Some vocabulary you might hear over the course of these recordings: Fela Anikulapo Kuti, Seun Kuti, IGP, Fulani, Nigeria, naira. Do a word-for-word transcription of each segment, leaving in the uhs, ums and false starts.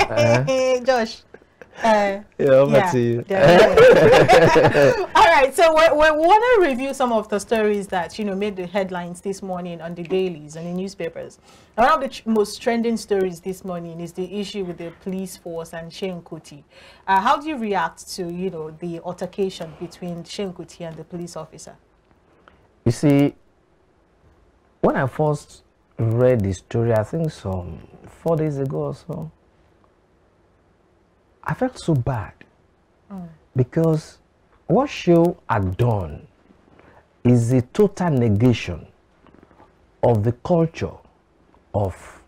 uh-huh. Josh. Uh, yeah, over yeah, to you. All right, so we, we want to review some of the stories that, you know, made the headlines this morning on the dailies and the newspapers. One of the ch most trending stories this morning is the issue with the police force and Seun Kuti. Uh, how do you react to, you know, the altercation between Seun Kuti and the police officer? You see, when I first read the story, I think some four days ago or so, I felt so bad mm. because what Seun had done is a total negation of the culture of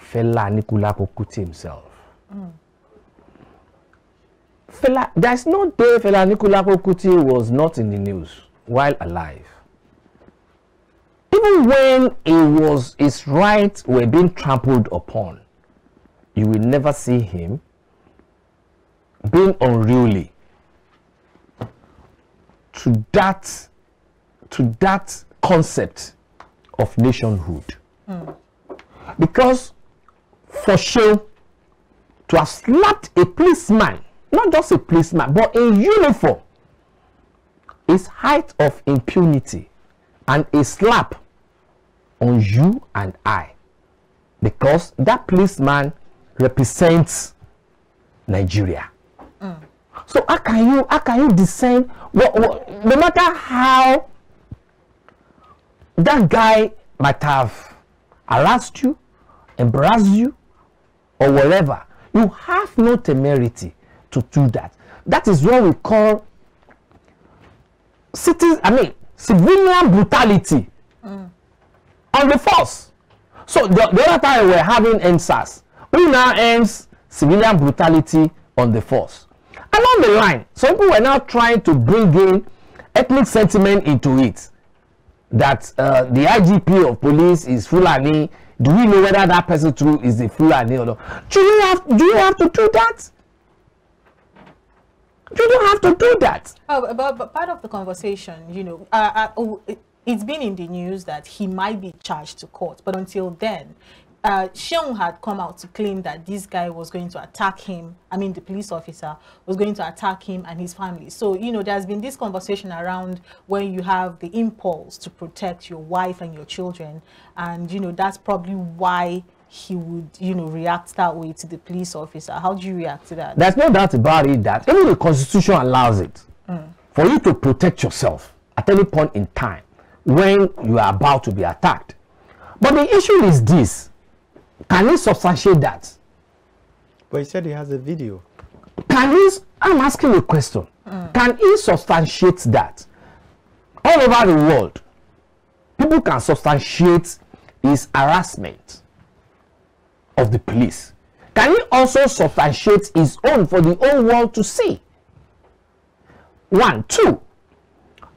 Fela Anikulapo Kuti himself. Mm. Fela, there's no day Fela Anikulapo Kuti was not in the news while alive. Even when it was, his rights were being trampled upon, you will never see him being unruly to that to that concept of nationhood. Mm. Because for Seun to have slapped a policeman, not just a policeman, but a uniform, is height of impunity, and a slap on you and I, because that policeman represents Nigeria. Mm. So how can you how can you discern what, what, no matter how that guy might have harassed you, embarrassed you, or whatever, you have no temerity to do that. That is what we call citizen, I mean civilian brutality mm. on the force. So the, the other time we were having N S A S, we now ends civilian brutality on the force. Along the line, some people were now trying to bring in ethnic sentiment into it. That uh, the I G P of police is Fulani. Do we know whether that person too is a Fulani or not? Do you have, do you have to do that? You don't have to do that. Oh, but, but part of the conversation, you know, uh, uh, it's been in the news that he might be charged to court. But until then, Uh, Seun had come out to claim that this guy was going to attack him. I mean, the police officer was going to attack him and his family. So, you know, there's been this conversation around when you have the impulse to protect your wife and your children. And, you know, that's probably why he would, you know, react that way to the police officer. How do you react to that? There's no doubt about it that even the Constitution allows it mm. for you to protect yourself at any point in time when you are about to be attacked. But the issue is this. Can he substantiate that? But he said he has a video. Can he? I'm asking a question. Mm. Can he substantiate that? All over the world, people can substantiate his harassment of the police. Can he also substantiate his own for the whole world to see? One, two.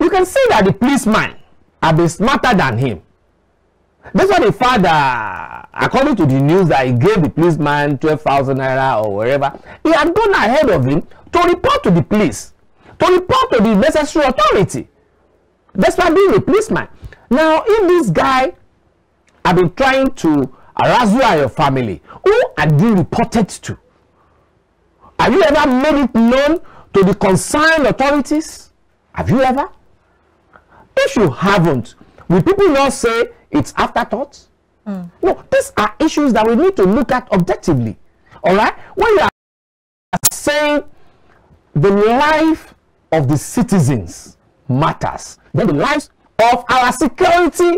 You can see that the policeman have been smarter than him. That's why the father, according to the news, that he gave the policeman twelve thousand naira or whatever, he had gone ahead of him to report to the police, to report to the necessary authority. That's why being a policeman. Now, if this guy had been trying to harass you and your family, who had you reported to? Have you ever made it known to the concerned authorities? Have you ever? If you haven't, will people not say it's afterthoughts? Mm. No, these are issues that we need to look at objectively. All right? When you are saying the life of the citizens matters, then the lives of our security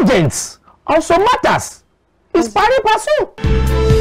agents also matters. It's pari passu.